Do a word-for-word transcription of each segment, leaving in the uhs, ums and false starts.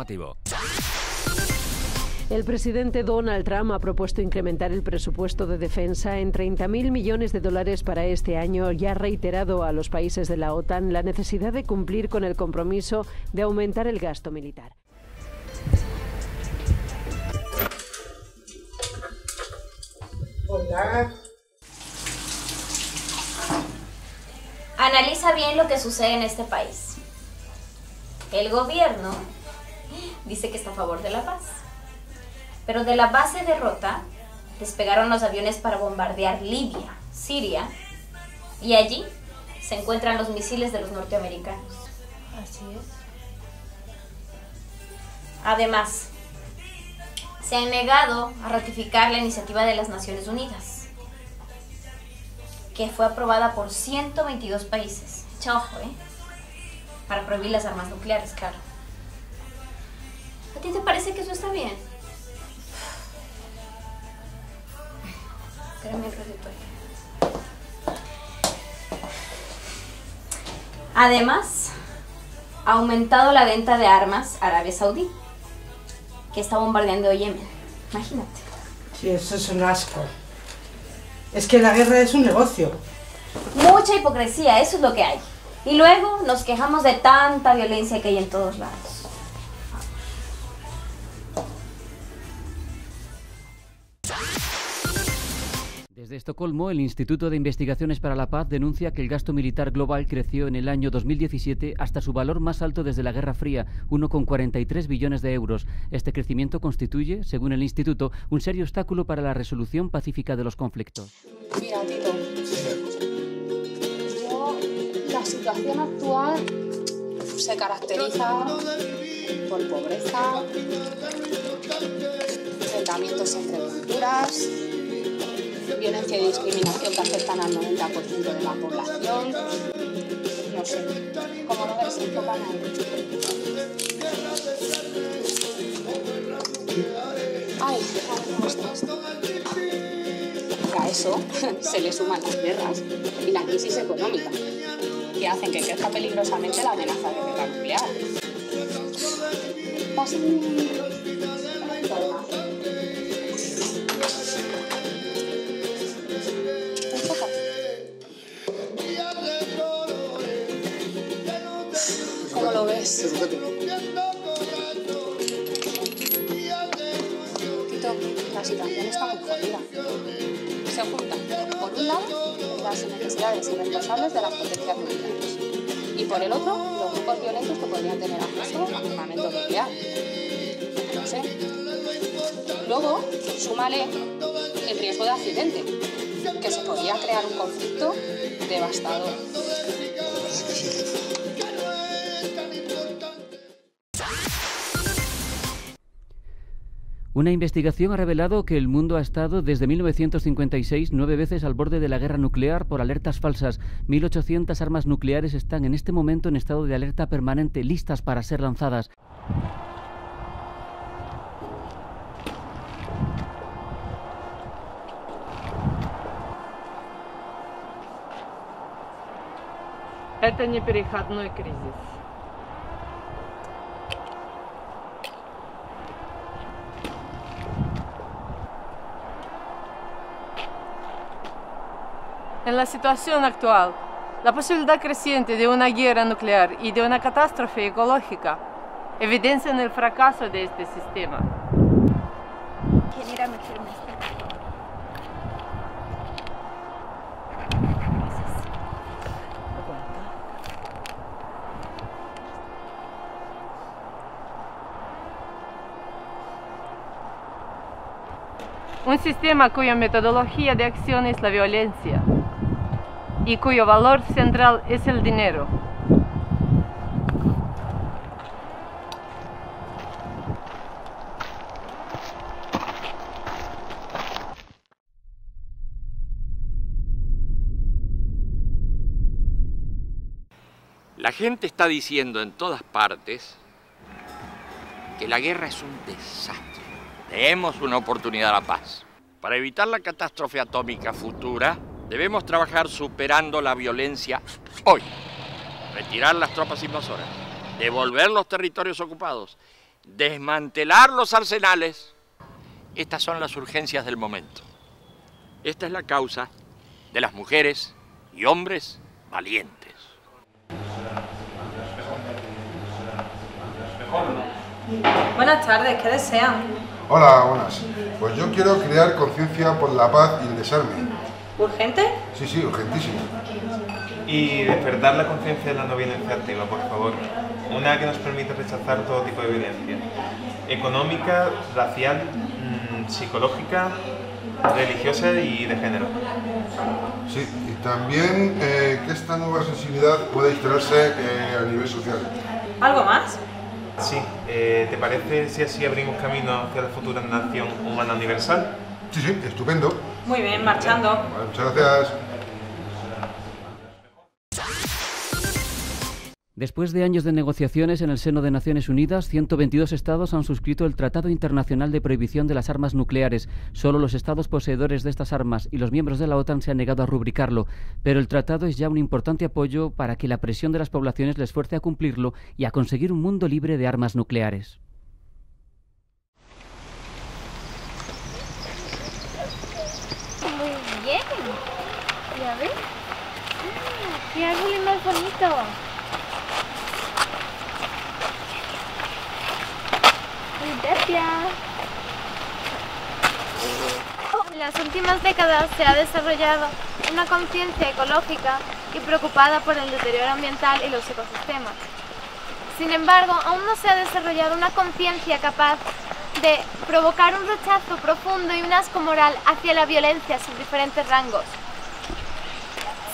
informativo. El presidente Donald Trump ha propuesto incrementar el presupuesto de defensa en treinta mil millones de dólares para este año y ha reiterado a los países de la OTAN la necesidad de cumplir con el compromiso de aumentar el gasto militar. Hola. Analiza bien lo que sucede en este país. El gobierno dice que está a favor de la paz, pero de la base de Rota despegaron los aviones para bombardear Libia, Siria, y allí se encuentran los misiles de los norteamericanos. Así es. Además, se han negado a ratificar la iniciativa de las Naciones Unidas, que fue aprobada por ciento veintidós países. Chojo, ¿eh? Para prohibir las armas nucleares, claro. ¿A ti te parece que eso está bien? Espérame el receptor. Además, ha aumentado la venta de armas a Arabia Saudí, que está bombardeando Yemen. Imagínate. Sí, eso es un asco. Es que la guerra es un negocio. Mucha hipocresía, eso es lo que hay. Y luego nos quejamos de tanta violencia que hay en todos lados. Desde Estocolmo, el Instituto de Investigaciones para la Paz denuncia que el gasto militar global creció en el año dos mil diecisiete hasta su valor más alto desde la Guerra Fría, uno coma cuarenta y tres billones de euros. Este crecimiento constituye, según el Instituto, un serio obstáculo para la resolución pacífica de los conflictos. Mira, Tito, yo, la situación actual se caracteriza por pobreza, enfrentamientos entre culturas, violencia y discriminación que afectan al noventa por ciento de la población. No sé, como no ves, enfocan a ellos. Ay, ¿cómo estás? A eso se le suman las guerras y la crisis económica, que hacen que crezca peligrosamente la amenaza de guerra nuclear. Va a ser un problema. Tito, la situación está muy jodida. Se juntan, por un lado, las necesidades irresponsables de las potencias nucleares y por el otro, los grupos violentos que podrían tener acceso a armamento nuclear. No sé. Luego, súmale el riesgo de accidente, que se podría crear un conflicto devastador. Una investigación ha revelado que el mundo ha estado desde mil novecientos cincuenta y seis nueve veces al borde de la guerra nuclear por alertas falsas. mil ochocientas armas nucleares están en este momento en estado de alerta permanente, listas para ser lanzadas. Это не переходной кризис. En la situación actual, la posibilidad creciente de una guerra nuclear y de una catástrofe ecológica evidencian el fracaso de este sistema. Un sistema cuya metodología de acción es la violencia y cuyo valor central es el dinero. La gente está diciendo en todas partes que la guerra es un desastre. Demos una oportunidad a la paz. Para evitar la catástrofe atómica futura, debemos trabajar superando la violencia hoy, retirar las tropas invasoras, devolver los territorios ocupados desmantelar los arsenales. Estas son las urgencias del momento. Esta es la causa de las mujeres y hombres valientes. Buenas tardes, ¿qué desean? Hola, buenas. Pues yo quiero crear conciencia por la paz y el desarme. ¿Urgente? Sí, sí, urgentísimo. Y despertar la conciencia de la no violencia activa, por favor. Una que nos permite rechazar todo tipo de violencia. Económica, racial, mmm, psicológica, religiosa y de género. Sí, y también eh, que esta nueva sensibilidad puede instalarse eh, a nivel social. ¿Algo más? Sí, eh, ¿te parece si así abrimos camino hacia la futura nación humana universal? Sí, sí, estupendo. Muy bien, marchando. Bueno, muchas gracias. Después de años de negociaciones en el seno de Naciones Unidas, ciento veintidós estados han suscrito el Tratado Internacional de Prohibición de las Armas Nucleares. Solo los estados poseedores de estas armas y los miembros de la OTAN se han negado a rubricarlo. Pero el tratado es ya un importante apoyo para que la presión de las poblaciones les fuerce a cumplirlo y a conseguir un mundo libre de armas nucleares. Muy bien. ¿Ya ves? ¡Qué árbol más bonito! Gracias. En las últimas décadas se ha desarrollado una conciencia ecológica y preocupada por el deterioro ambiental y los ecosistemas. Sin embargo, aún no se ha desarrollado una conciencia capaz de provocar un rechazo profundo y un asco moral hacia la violencia en sus diferentes rangos.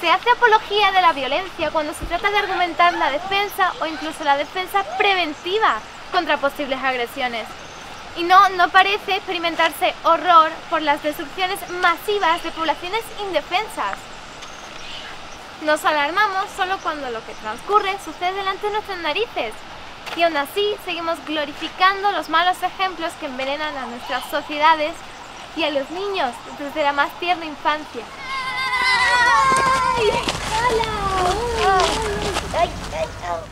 Se hace apología de la violencia cuando se trata de argumentar la defensa o incluso la defensa preventiva contra posibles agresiones. Y no, no parece experimentarse horror por las destrucciones masivas de poblaciones indefensas. Nos alarmamos solo cuando lo que transcurre sucede delante de nuestras narices. Y aún así seguimos glorificando los malos ejemplos que envenenan a nuestras sociedades y a los niños desde la más tierna infancia. ¡Ay! ¡Hola! ¡Ay, ay, ay!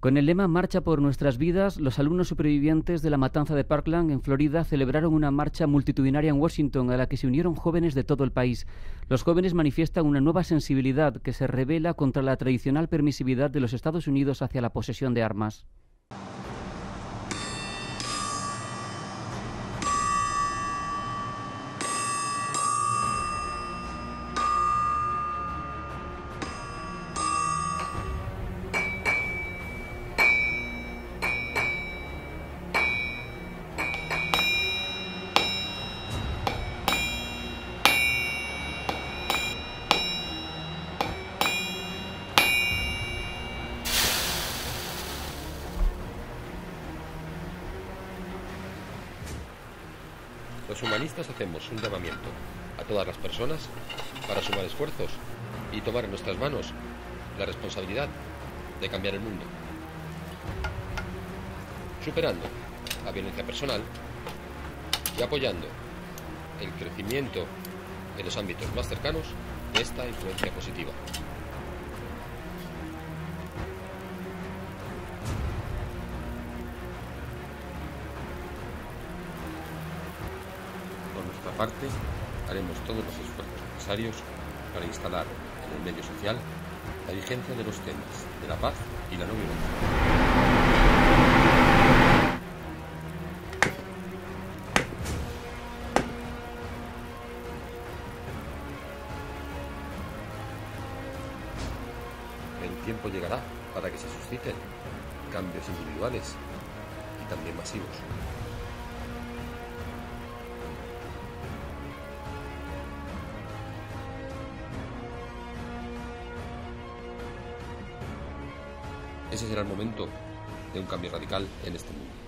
Con el lema Marcha por nuestras vidas, los alumnos supervivientes de la matanza de Parkland en Florida celebraron una marcha multitudinaria en Washington a la que se unieron jóvenes de todo el país. Los jóvenes manifiestan una nueva sensibilidad que se rebela contra la tradicional permisividad de los Estados Unidos hacia la posesión de armas. Los humanistas hacemos un llamamiento a todas las personas para sumar esfuerzos y tomar en nuestras manos la responsabilidad de cambiar el mundo, superando la violencia personal y apoyando el crecimiento en los ámbitos más cercanos de esta influencia positiva. Parte, haremos todos los esfuerzos necesarios para instalar en el medio social la vigencia de los temas de la paz y la no violencia. El tiempo llegará para que se susciten cambios individuales y también masivos. Ese será el momento de un cambio radical en este mundo.